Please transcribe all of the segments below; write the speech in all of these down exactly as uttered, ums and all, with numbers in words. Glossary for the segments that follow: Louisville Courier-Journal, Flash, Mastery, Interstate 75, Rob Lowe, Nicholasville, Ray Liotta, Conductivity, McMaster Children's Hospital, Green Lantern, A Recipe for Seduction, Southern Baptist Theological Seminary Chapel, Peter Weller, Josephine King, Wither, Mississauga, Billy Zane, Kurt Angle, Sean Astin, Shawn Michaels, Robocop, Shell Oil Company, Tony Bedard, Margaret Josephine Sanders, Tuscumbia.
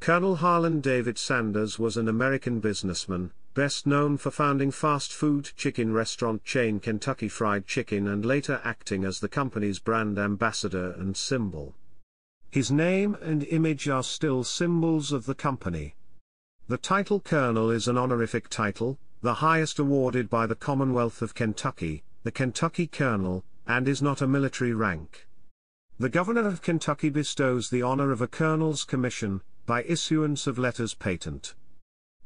Colonel Harland David Sanders was an American businessman, best known for founding fast food chicken restaurant chain Kentucky Fried Chicken and later acting as the company's brand ambassador and symbol. His name and image are still symbols of the company. The title Colonel is an honorific title, the highest awarded by the Commonwealth of Kentucky, the Kentucky Colonel, and is not a military rank. The Governor of Kentucky bestows the honor of a Colonel's commission, by issuance of letters patent.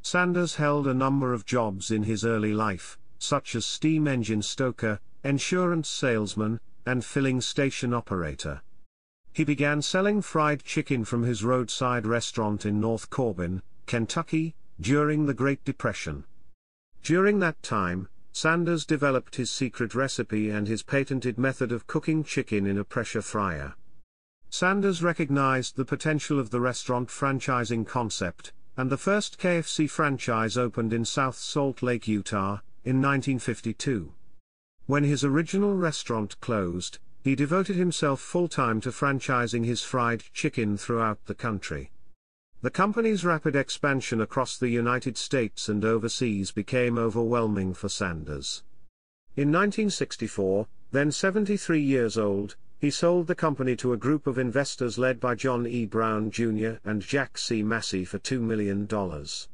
Sanders held a number of jobs in his early life, such as steam engine stoker, insurance salesman, and filling station operator. He began selling fried chicken from his roadside restaurant in North Corbin, Kentucky, during the Great Depression. During that time, Sanders developed his secret recipe and his patented method of cooking chicken in a pressure fryer. Sanders recognized the potential of the restaurant franchising concept, and the first K F C franchise opened in South Salt Lake, Utah, in nineteen fifty-two. When his original restaurant closed, he devoted himself full-time to franchising his fried chicken throughout the country. The company's rapid expansion across the United States and overseas became overwhelming for Sanders. In nineteen sixty-four, then seventy-three years old, he sold the company to a group of investors led by John E. Brown Junior and Jack C. Massey for two million dollars.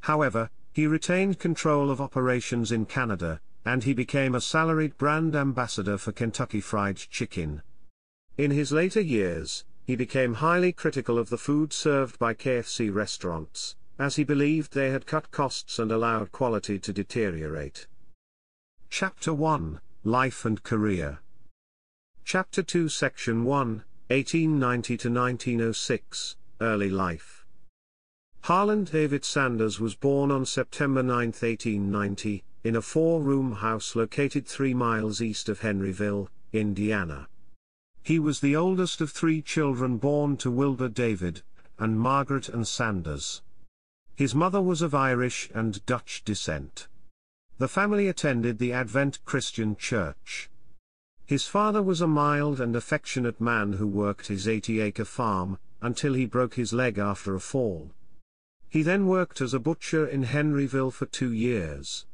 However, he retained control of operations in Canada, and he became a salaried brand ambassador for Kentucky Fried Chicken. In his later years, he became highly critical of the food served by K F C restaurants, as he believed they had cut costs and allowed quality to deteriorate. Chapter one, Life and Career. Chapter two, Section one, eighteen ninety to nineteen oh six, Early Life. Harland David Sanders was born on September ninth, eighteen ninety, in a four-room house located three miles east of Henryville, Indiana. He was the oldest of three children born to Wilbur David and Margaret and Sanders. His mother was of Irish and Dutch descent. The family attended the Advent Christian Church. His father was a mild and affectionate man who worked his eighty-acre farm, until he broke his leg after a fall. He then worked as a butcher in Henryville for two years.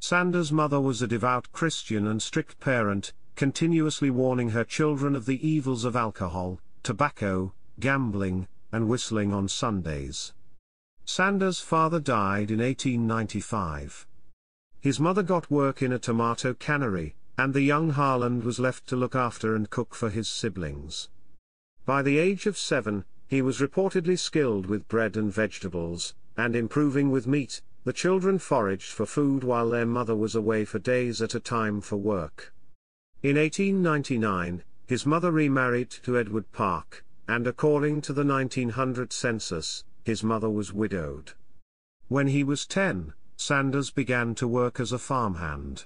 Sanders' mother was a devout Christian and strict parent, continuously warning her children of the evils of alcohol, tobacco, gambling, and whistling on Sundays. Sanders' father died in eighteen ninety-five. His mother got work in a tomato cannery, and the young Harland was left to look after and cook for his siblings. By the age of seven, he was reportedly skilled with bread and vegetables, and improving with meat. The children foraged for food while their mother was away for days at a time for work. In eighteen ninety-nine, his mother remarried to Edward Park, and according to the nineteen hundred census, his mother was widowed. When he was ten, Sanders began to work as a farmhand.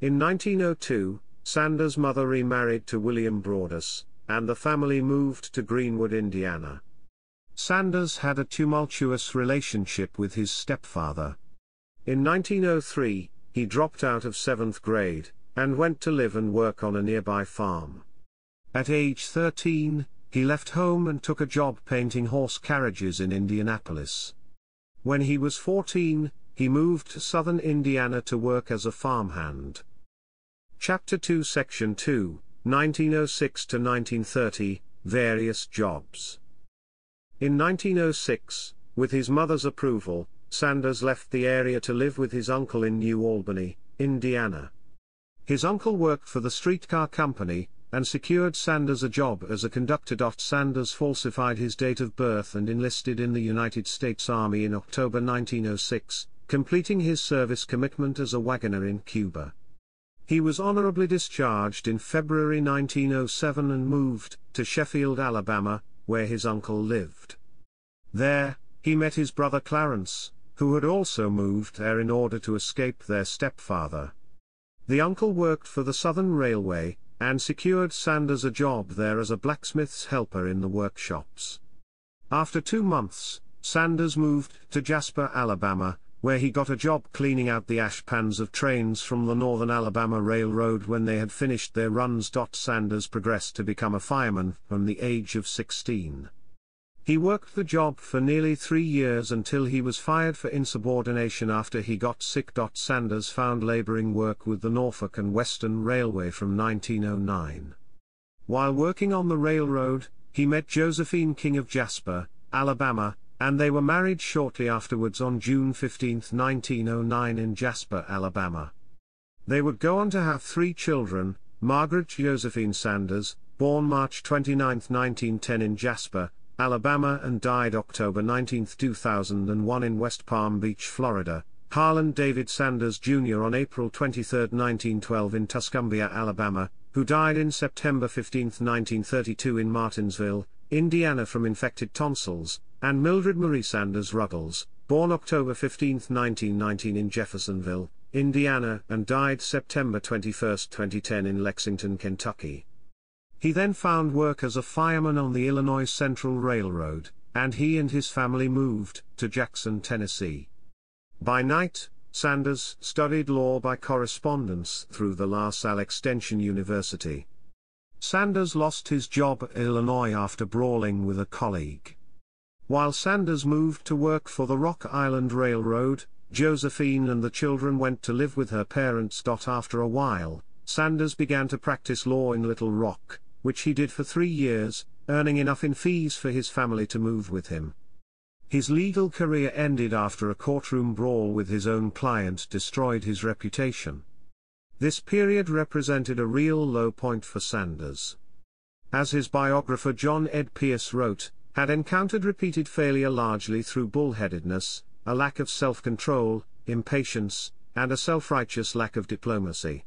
In nineteen oh two, Sanders' mother remarried to William Broadus, and the family moved to Greenwood, Indiana. Sanders had a tumultuous relationship with his stepfather. In nineteen oh three, he dropped out of seventh grade, and went to live and work on a nearby farm. At age thirteen, he left home and took a job painting horse carriages in Indianapolis. When he was fourteen, he moved to southern Indiana to work as a farmhand. Chapter two, Section two, nineteen oh six to nineteen thirty, Various Jobs. In nineteen oh six, with his mother's approval, Sanders left the area to live with his uncle in New Albany, Indiana. His uncle worked for the streetcar company, and secured Sanders a job as a conductor. Sanders falsified his date of birth and enlisted in the United States Army in October nineteen oh six, completing his service commitment as a wagoner in Cuba. He was honorably discharged in February nineteen oh seven and moved to Sheffield, Alabama, where his uncle lived. There, he met his brother Clarence, who had also moved there in order to escape their stepfather. The uncle worked for the Southern Railway, and secured Sanders a job there as a blacksmith's helper in the workshops. After two months, Sanders moved to Jasper, Alabama, where he got a job cleaning out the ash pans of trains from the Northern Alabama Railroad when they had finished their runs. Sanders progressed to become a fireman from the age of sixteen. He worked the job for nearly three years until he was fired for insubordination after he got sick. Sanders found laboring work with the Norfolk and Western Railway from nineteen oh nine. While working on the railroad, he met Josephine King of Jasper, Alabama, and they were married shortly afterwards on June fifteenth nineteen oh nine in Jasper, Alabama. They would go on to have three children: Margaret Josephine Sanders, born March twenty-ninth nineteen ten in Jasper, Alabama and died October nineteenth two thousand one in West Palm Beach, Florida; Harland David Sanders, Junior on April twenty-third nineteen twelve in Tuscumbia, Alabama, who died in September fifteenth nineteen thirty-two in Martinsville, Indiana from infected tonsils; and Mildred Marie Sanders Ruggles, born October fifteenth nineteen nineteen in Jeffersonville, Indiana and died September twenty-first twenty ten in Lexington, Kentucky. He then found work as a fireman on the Illinois Central Railroad, and he and his family moved to Jackson, Tennessee. By night, Sanders studied law by correspondence through the LaSalle Extension University. Sanders lost his job at Illinois after brawling with a colleague. While Sanders moved to work for the Rock Island Railroad, Josephine and the children went to live with her parents. After a while, Sanders began to practice law in Little Rock, which he did for three years, earning enough in fees for his family to move with him. His legal career ended after a courtroom brawl with his own client destroyed his reputation. This period represented a real low point for Sanders. As his biographer John Ed Pierce wrote, had encountered repeated failure largely through bullheadedness, a lack of self-control, impatience, and a self-righteous lack of diplomacy.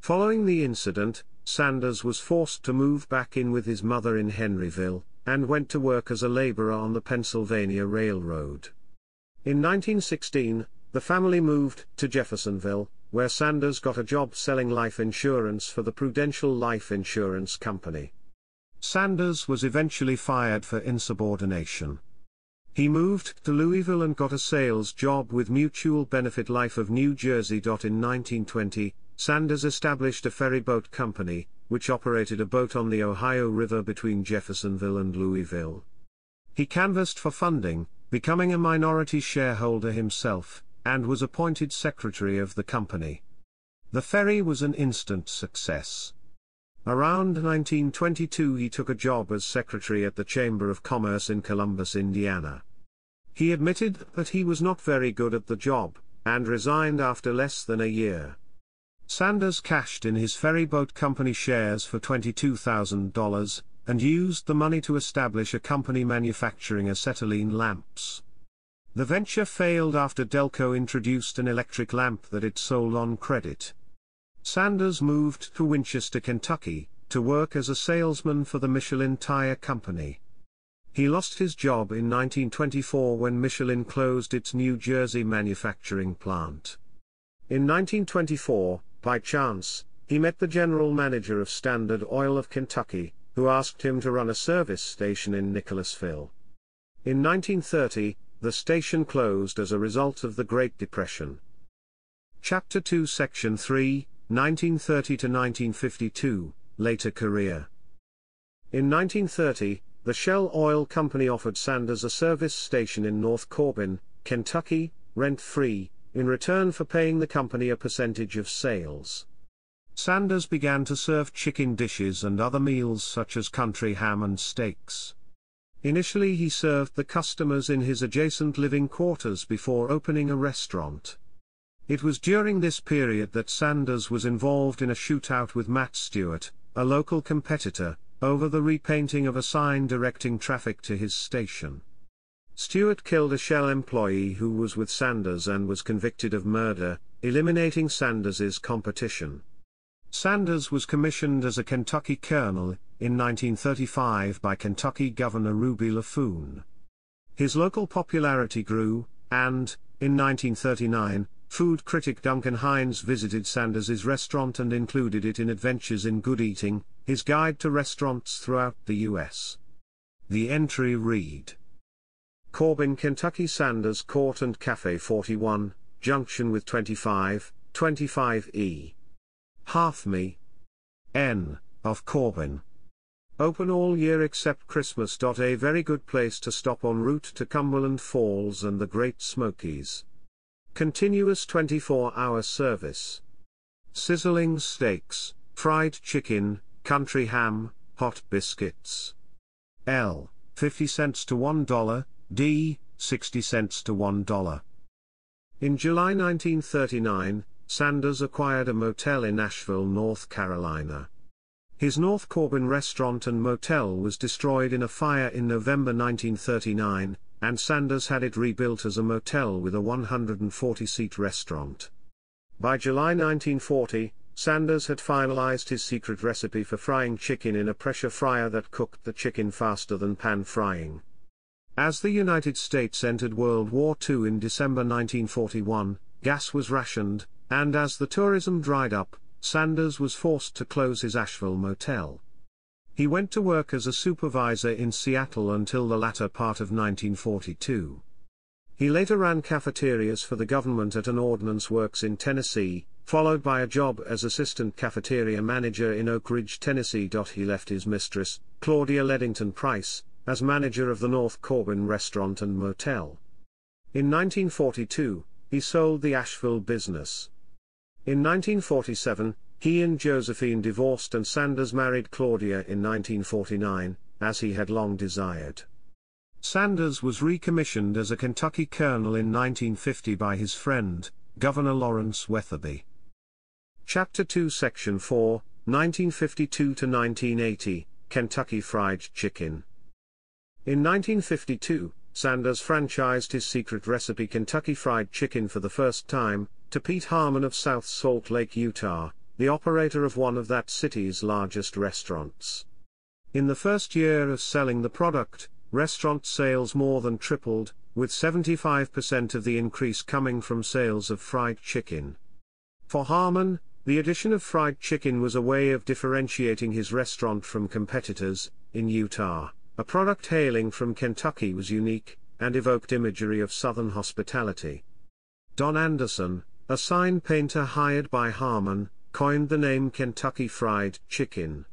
Following the incident, Sanders was forced to move back in with his mother in Henryville, and went to work as a laborer on the Pennsylvania Railroad. In nineteen sixteen, the family moved to Jeffersonville, where Sanders got a job selling life insurance for the Prudential Life Insurance Company. Sanders was eventually fired for insubordination. He moved to Louisville and got a sales job with Mutual Benefit Life of New Jersey. In nineteen twenty, Sanders established a ferryboat company, which operated a boat on the Ohio River between Jeffersonville and Louisville. He canvassed for funding, becoming a minority shareholder himself, and was appointed secretary of the company. The ferry was an instant success. Around nineteen twenty-two he took a job as secretary at the Chamber of Commerce in Columbus, Indiana. He admitted that he was not very good at the job, and resigned after less than a year. Sanders cashed in his ferryboat company shares for twenty-two thousand dollars, and used the money to establish a company manufacturing acetylene lamps. The venture failed after Delco introduced an electric lamp that it sold on credit. Sanders moved to Winchester, Kentucky, to work as a salesman for the Michelin Tire Company. He lost his job in nineteen twenty-four when Michelin closed its New Jersey manufacturing plant. In nineteen twenty-four, by chance, he met the general manager of Standard Oil of Kentucky, who asked him to run a service station in Nicholasville. In nineteen thirty, the station closed as a result of the Great Depression. Chapter two, Section three, nineteen thirty to nineteen fifty-two, Later Career. In nineteen thirty, the Shell Oil Company offered Sanders a service station in North Corbin, Kentucky, rent-free, in return for paying the company a percentage of sales. Sanders began to serve chicken dishes and other meals such as country ham and steaks. Initially he served the customers in his adjacent living quarters before opening a restaurant. It was during this period that Sanders was involved in a shootout with Matt Stewart, a local competitor, over the repainting of a sign directing traffic to his station. Stewart killed a Shell employee who was with Sanders and was convicted of murder, eliminating Sanders's competition. Sanders was commissioned as a Kentucky colonel, in nineteen thirty-five by Kentucky Governor Ruby Laffoon. His local popularity grew, and, in nineteen thirty-nine, food critic Duncan Hines visited Sanders's restaurant and included it in Adventures in Good Eating, his guide to restaurants throughout the U S The entry read: Corbin, Kentucky, Sanders Court and Cafe forty-one, junction with twenty-five, twenty-five E. Half me. N. of Corbin. Open all year except Christmas. A very good place to stop en route to Cumberland Falls and the Great Smokies. Continuous twenty-four hour service. Sizzling steaks, fried chicken, country ham, hot biscuits. L. fifty cents to one dollar, D. sixty cents to one dollar. In July nineteen thirty-nine, Sanders acquired a motel in Asheville, North Carolina. His North Corbin restaurant and motel was destroyed in a fire in November nineteen thirty-nine, and Sanders had it rebuilt as a motel with a one hundred forty seat restaurant. By July nineteen forty, Sanders had finalized his secret recipe for frying chicken in a pressure fryer that cooked the chicken faster than pan frying. As the United States entered World War Two in December nineteen forty-one, gas was rationed, and as the tourism dried up, Sanders was forced to close his Asheville motel. He went to work as a supervisor in Seattle until the latter part of nineteen forty-two. He later ran cafeterias for the government at an ordnance works in Tennessee, followed by a job as assistant cafeteria manager in Oak Ridge, Tennessee. He left his mistress, Claudia Ledington Price, as manager of the North Corbin restaurant and motel. In nineteen forty-two, he sold the Asheville business. In nineteen forty-seven, he and Josephine divorced and Sanders married Claudia in nineteen forty-nine, as he had long desired. Sanders was recommissioned as a Kentucky colonel in nineteen fifty by his friend, Governor Lawrence Wetherby. Chapter two, Section four, nineteen fifty-two to nineteen eighty, Kentucky Fried Chicken. In nineteen fifty-two, Sanders franchised his secret recipe Kentucky Fried Chicken for the first time, to Pete Harmon of South Salt Lake, Utah, the operator of one of that city's largest restaurants. In the first year of selling the product, restaurant sales more than tripled, with seventy-five percent of the increase coming from sales of fried chicken. For Harmon, the addition of fried chicken was a way of differentiating his restaurant from competitors. In Utah, a product hailing from Kentucky was unique, and evoked imagery of Southern hospitality. Don Anderson, a sign painter hired by Harmon, coined the name Kentucky Fried Chicken.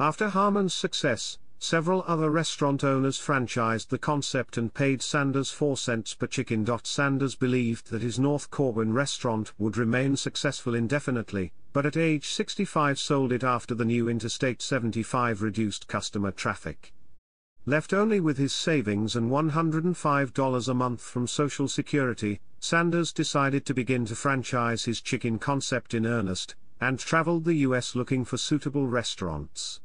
After Harmon's success, several other restaurant owners franchised the concept and paid Sanders four cents per chicken. Sanders believed that his North Corbin restaurant would remain successful indefinitely, but at age sixty-five sold it after the new Interstate seventy-five reduced customer traffic. Left only with his savings and one hundred five dollars a month from Social Security, Sanders decided to begin to franchise his chicken concept in earnest, and traveled the U S looking for suitable restaurants.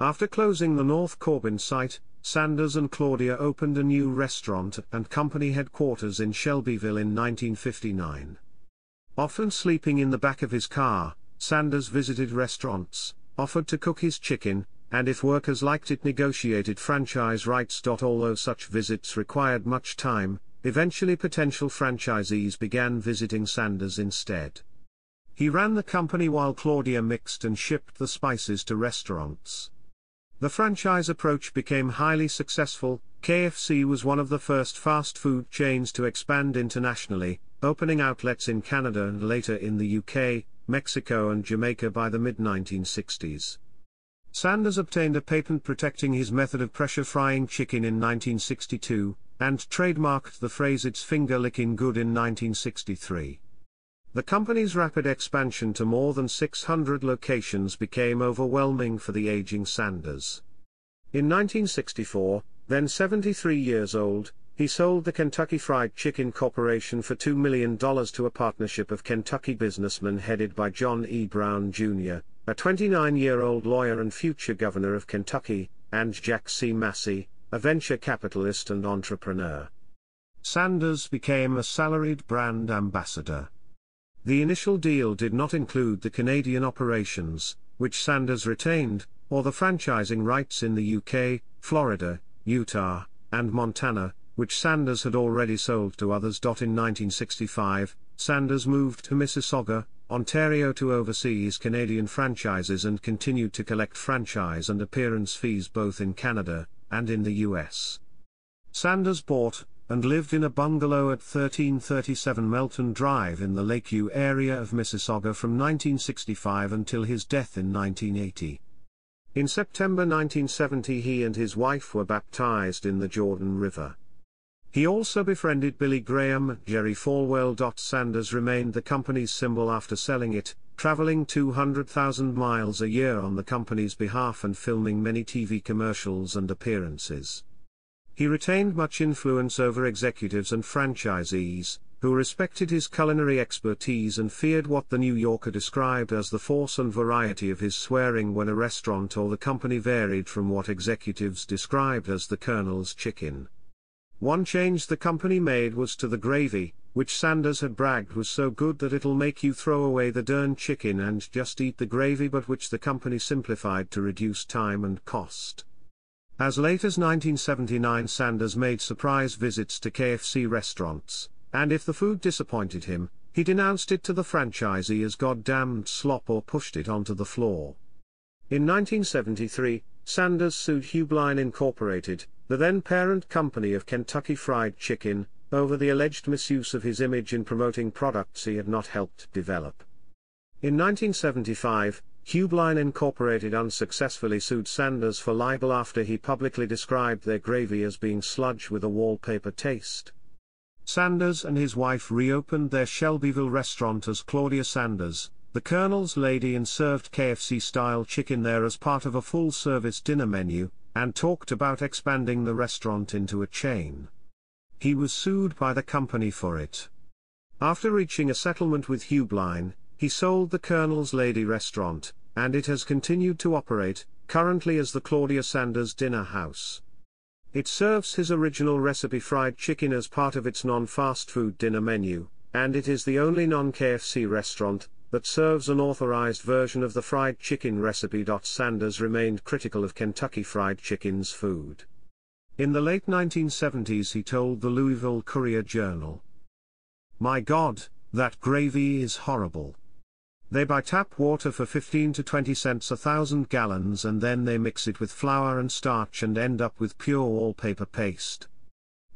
After closing the North Corbin site, Sanders and Claudia opened a new restaurant and company headquarters in Shelbyville in nineteen fifty-nine. Often sleeping in the back of his car, Sanders visited restaurants, offered to cook his chicken, and if workers liked it negotiated franchise rights. Although such visits required much time, eventually potential franchisees began visiting Sanders instead. He ran the company while Claudia mixed and shipped the spices to restaurants. The franchise approach became highly successful. K F C was one of the first fast food chains to expand internationally, opening outlets in Canada and later in the U K, Mexico and Jamaica by the mid nineteen sixties. Sanders obtained a patent protecting his method of pressure frying chicken in nineteen sixty-two, and trademarked the phrase "it's finger licking good" in nineteen sixty-three. The company's rapid expansion to more than six hundred locations became overwhelming for the aging Sanders. In nineteen sixty-four, then seventy-three years old, he sold the Kentucky Fried Chicken Corporation for two million dollars to a partnership of Kentucky businessmen headed by John E. Brown Junior, a twenty-nine-year-old lawyer and future governor of Kentucky, and Jack C. Massey, a venture capitalist and entrepreneur. Sanders became a salaried brand ambassador. The initial deal did not include the Canadian operations, which Sanders retained, or the franchising rights in the U K, Florida, Utah, and Montana, which Sanders had already sold to others. In nineteen sixty-five, Sanders moved to Mississauga, Ontario to oversee his Canadian franchises and continued to collect franchise and appearance fees both in Canada and in the U S. Sanders bought and lived in a bungalow at thirteen thirty-seven Melton Drive in the Lakeview area of Mississauga from nineteen sixty-five until his death in nineteen eighty. In September nineteen seventy, he and his wife were baptized in the Jordan River. He also befriended Billy Graham. Jerry Falwell. Sanders remained the company's symbol after selling it, traveling two hundred thousand miles a year on the company's behalf and filming many T V commercials and appearances. He retained much influence over executives and franchisees, who respected his culinary expertise and feared what the New Yorker described as the force and variety of his swearing when a restaurant or the company varied from what executives described as the Colonel's chicken. One change the company made was to the gravy, which Sanders had bragged was so good that it'll make you throw away the darn chicken and just eat the gravy, but which the company simplified to reduce time and cost. As late as nineteen seventy-nine, Sanders made surprise visits to K F C restaurants, and if the food disappointed him, he denounced it to the franchisee as goddamned slop or pushed it onto the floor. In nineteen seventy-three, Sanders sued Heublein Incorporated, the then parent company of Kentucky Fried Chicken, over the alleged misuse of his image in promoting products he had not helped develop. In nineteen seventy-five, Heublein Incorporated unsuccessfully sued Sanders for libel after he publicly described their gravy as being sludge with a wallpaper taste. Sanders and his wife reopened their Shelbyville restaurant as Claudia Sanders, the Colonel's Lady, and served K F C-style chicken there as part of a full-service dinner menu, and talked about expanding the restaurant into a chain. He was sued by the company for it. After reaching a settlement with Heublein, he sold the Colonel's Lady restaurant, and it has continued to operate, currently as the Claudia Sanders Dinner House. It serves his original recipe fried chicken as part of its non-fast food dinner menu, and it is the only non-K F C restaurant that serves an authorized version of the fried chicken recipe. Sanders remained critical of Kentucky Fried Chicken's food. In the late nineteen seventies, he told the Louisville Courier-Journal, "My God, that gravy is horrible. They buy tap water for fifteen to twenty cents a thousand gallons, and then they mix it with flour and starch and end up with pure wallpaper paste.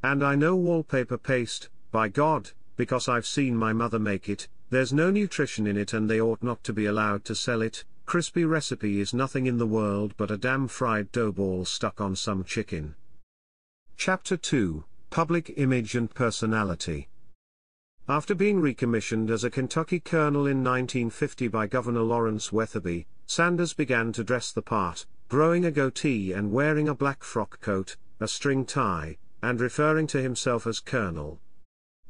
And I know wallpaper paste, by God, because I've seen my mother make it. There's no nutrition in it, and they ought not to be allowed to sell it. Crispy recipe is nothing in the world but a damn fried dough ball stuck on some chicken." Chapter two, Public Image and Personality. After being recommissioned as a Kentucky colonel in nineteen fifty by Governor Lawrence Wetherby, Sanders began to dress the part, growing a goatee and wearing a black frock coat, a string tie, and referring to himself as Colonel.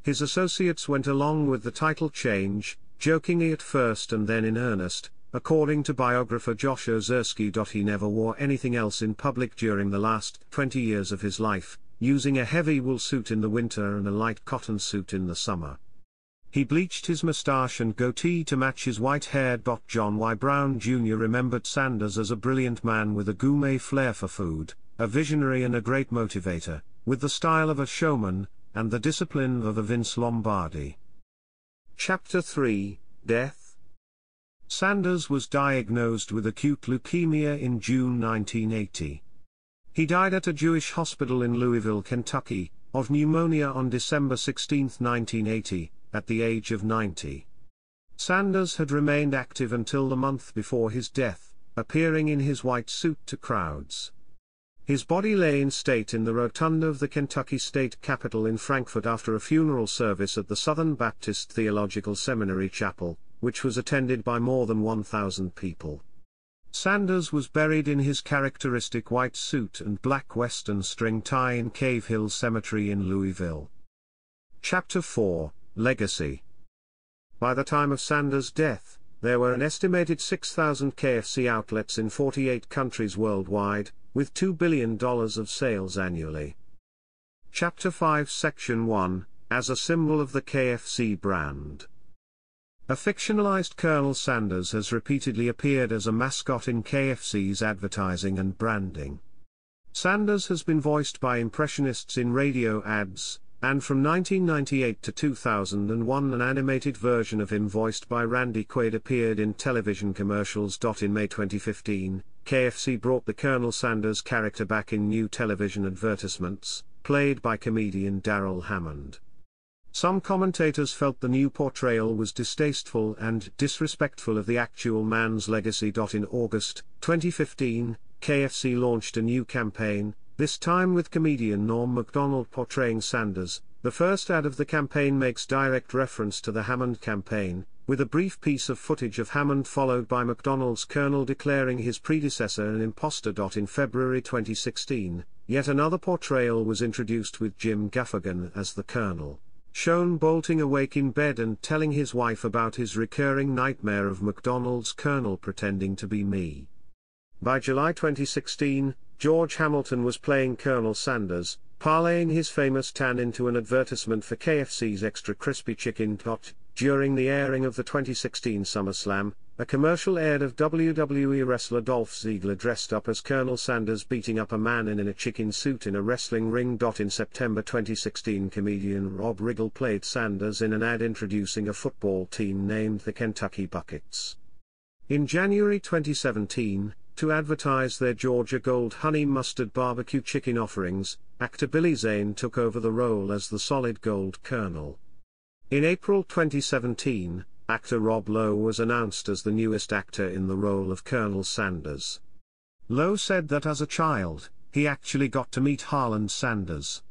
His associates went along with the title change, jokingly at first and then in earnest. According to biographer Josh Ozersky, he never wore anything else in public during the last twenty years of his life, using a heavy wool suit in the winter and a light cotton suit in the summer. He bleached his moustache and goatee to match his white hair. John Y. Brown Junior remembered Sanders as a brilliant man with a gourmet flair for food, a visionary and a great motivator, with the style of a showman, and the discipline of a Vince Lombardi. Chapter three, Death. Sanders was diagnosed with acute leukemia in June nineteen eighty. He died at a Jewish hospital in Louisville, Kentucky, of pneumonia on December sixteenth nineteen eighty. At the age of ninety. Sanders had remained active until the month before his death, appearing in his white suit to crowds. His body lay in state in the rotunda of the Kentucky State Capitol in Frankfort after a funeral service at the Southern Baptist Theological Seminary Chapel, which was attended by more than one thousand people. Sanders was buried in his characteristic white suit and black western string tie in Cave Hill Cemetery in Louisville. Chapter four, Legacy. By the time of Sanders' death, there were an estimated six thousand K F C outlets in forty-eight countries worldwide, with two billion dollars of sales annually. Chapter five Section one, As a Symbol of the K F C Brand. A fictionalized Colonel Sanders has repeatedly appeared as a mascot in K F C's advertising and branding. Sanders has been voiced by impressionists in radio ads, and from nineteen ninety-eight to two thousand one, an animated version of him voiced by Randy Quaid appeared in television commercials. In May twenty fifteen, K F C brought the Colonel Sanders character back in new television advertisements, played by comedian Daryl Hammond. Some commentators felt the new portrayal was distasteful and disrespectful of the actual man's legacy. In August twenty fifteen, K F C launched a new campaign, this time with comedian Norm Macdonald portraying Sanders. The first ad of the campaign makes direct reference to the Hammond campaign, with a brief piece of footage of Hammond followed by Macdonald's colonel declaring his predecessor an imposter. In February twenty sixteen, yet another portrayal was introduced with Jim Gaffigan as the colonel, shown bolting awake in bed and telling his wife about his recurring nightmare of Macdonald's colonel pretending to be me. By July twenty sixteen, George Hamilton was playing Colonel Sanders, parlaying his famous tan into an advertisement for K F C's Extra Crispy Chicken. During the airing of the twenty sixteen SummerSlam, a commercial aired of W W E wrestler Dolph Ziggler dressed up as Colonel Sanders beating up a man in a chicken suit in a wrestling ring. In September twenty sixteen, comedian Rob Riggle played Sanders in an ad introducing a football team named the Kentucky Buckets. In January twenty seventeen, to advertise their Georgia Gold Honey Mustard Barbecue Chicken offerings, actor Billy Zane took over the role as the Solid Gold Colonel. In April twenty seventeen, actor Rob Lowe was announced as the newest actor in the role of Colonel Sanders. Lowe said that as a child, he actually got to meet Harland Sanders.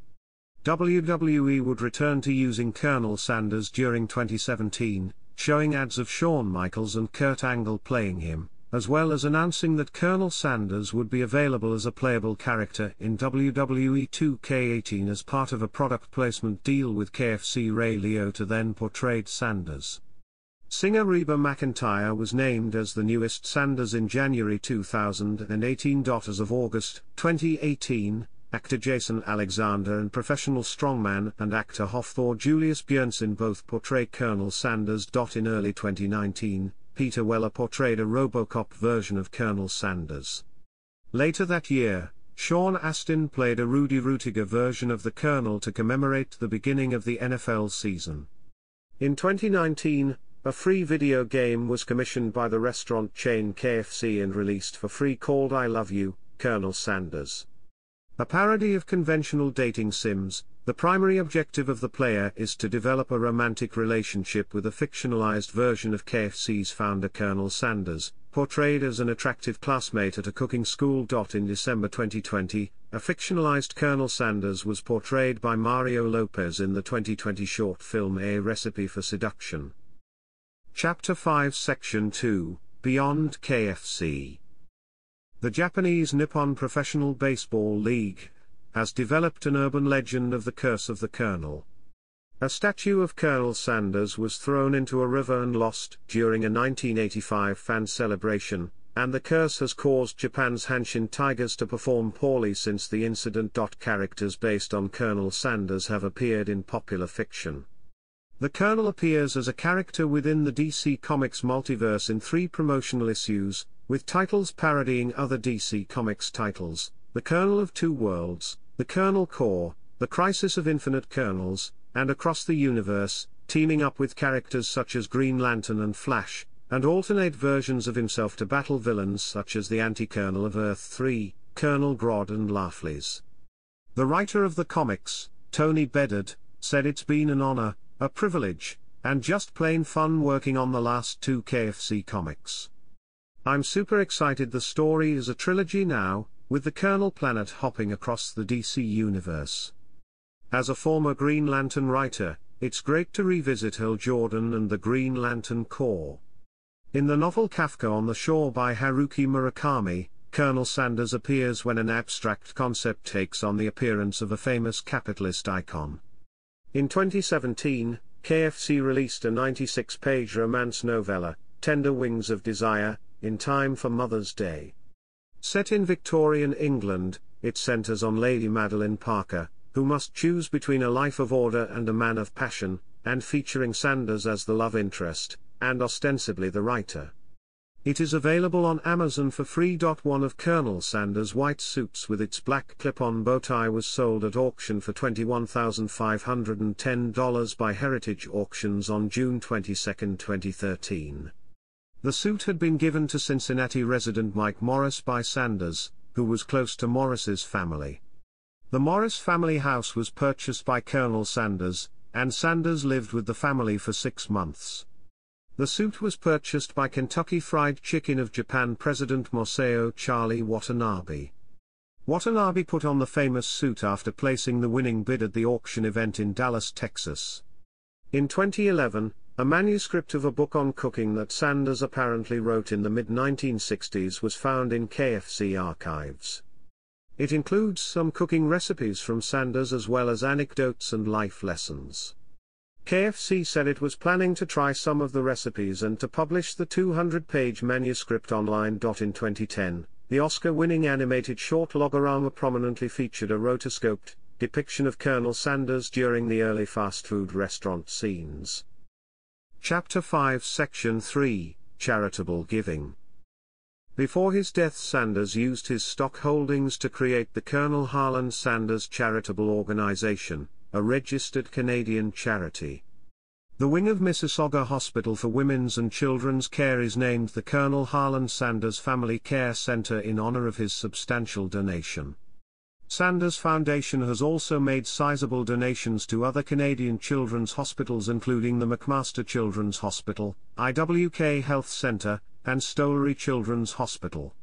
W W E would return to using Colonel Sanders during twenty seventeen, showing ads of Shawn Michaels and Kurt Angle playing him, as well as announcing that Colonel Sanders would be available as a playable character in W W E two K eighteen as part of a product placement deal with K F C. Ray Liotta then portrayed Sanders. Singer Reba McEntire was named as the newest Sanders in January two thousand eighteen. As of August twenty eighteen, actor Jason Alexander and professional strongman and actor Hofthor Julius Bjørnsen both portray Colonel Sanders. In early twenty nineteen, Peter Weller portrayed a RoboCop version of Colonel Sanders. Later that year, Sean Astin played a Rudy Rutiger version of the Colonel to commemorate the beginning of the N F L season. In twenty nineteen, a free video game was commissioned by the restaurant chain K F C and released for free called I Love You, Colonel Sanders. A parody of conventional dating sims, the primary objective of the player is to develop a romantic relationship with a fictionalized version of K F C's founder Colonel Sanders, portrayed as an attractive classmate at a cooking school. In December twenty twenty, a fictionalized Colonel Sanders was portrayed by Mario Lopez in the twenty twenty short film A Recipe for Seduction. Chapter five, Section two, Beyond K F C. The Japanese Nippon Professional Baseball League has developed an urban legend of the curse of the colonel. A statue of Colonel Sanders was thrown into a river and lost during a nineteen eighty-five fan celebration, and the curse has caused Japan's Hanshin Tigers to perform poorly since the incident. Characters based on Colonel Sanders have appeared in popular fiction. The colonel appears as a character within the D C Comics multiverse in three promotional issues, with titles parodying other D C Comics titles: The Colonel of Two Worlds, The Colonel Core, The Crisis of Infinite Colonels, and Across the Universe, teaming up with characters such as Green Lantern and Flash, and alternate versions of himself to battle villains such as the Anti-Colonel of Earth three, Colonel Grodd and Laughlin's. The writer of the comics, Tony Bedard, said it's been an honor, a privilege, and just plain fun working on the last two K F C comics. I'm super excited. The story is a trilogy now, with the Colonel planet hopping across the D C universe. As a former Green Lantern writer, it's great to revisit Hal Jordan and the Green Lantern Corps. In the novel Kafka on the Shore by Haruki Murakami, Colonel Sanders appears when an abstract concept takes on the appearance of a famous capitalist icon. In twenty seventeen, K F C released a ninety-six page romance novella, Tender Wings of Desire, in time for Mother's Day. Set in Victorian England, it centers on Lady Madeline Parker, who must choose between a life of order and a man of passion, and featuring Sanders as the love interest, and ostensibly the writer. It is available on Amazon for free. One of Colonel Sanders' white suits with its black clip-on bowtie was sold at auction for twenty-one thousand five hundred ten dollars by Heritage Auctions on June twenty-second, twenty thirteen. The suit had been given to Cincinnati resident Mike Morris by Sanders, who was close to Morris's family. The Morris family house was purchased by Colonel Sanders, and Sanders lived with the family for six months. The suit was purchased by Kentucky Fried Chicken of Japan President Masao Charlie Watanabe. Watanabe put on the famous suit after placing the winning bid at the auction event in Dallas, Texas. In twenty eleven, a manuscript of a book on cooking that Sanders apparently wrote in the mid nineteen sixties was found in K F C archives. It includes some cooking recipes from Sanders as well as anecdotes and life lessons. K F C said it was planning to try some of the recipes and to publish the two hundred page manuscript online. In twenty ten, the Oscar-winning animated short Logorama prominently featured a rotoscoped depiction of Colonel Sanders during the early fast food restaurant scenes. Chapter five Section three, Charitable Giving. Before his death, Sanders used his stock holdings to create the Colonel Harland Sanders Charitable Organization, a registered Canadian charity. The wing of Mississauga Hospital for Women's and Children's Care is named the Colonel Harland Sanders Family Care Center in honor of his substantial donation. Sanders Foundation has also made sizable donations to other Canadian children's hospitals, including the McMaster Children's Hospital, I W K Health Centre, and Stowley Children's Hospital.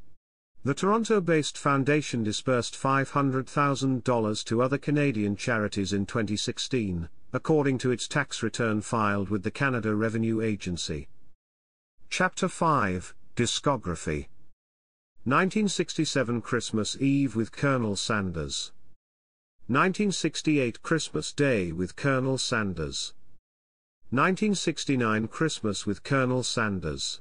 The Toronto-based foundation disbursed five hundred thousand dollars to other Canadian charities in twenty sixteen, according to its tax return filed with the Canada Revenue Agency. Chapter five, Discography. nineteen sixty-seven Christmas Eve with Colonel Sanders. nineteen sixty-eight Christmas Day with Colonel Sanders. nineteen sixty-nine Christmas with Colonel Sanders.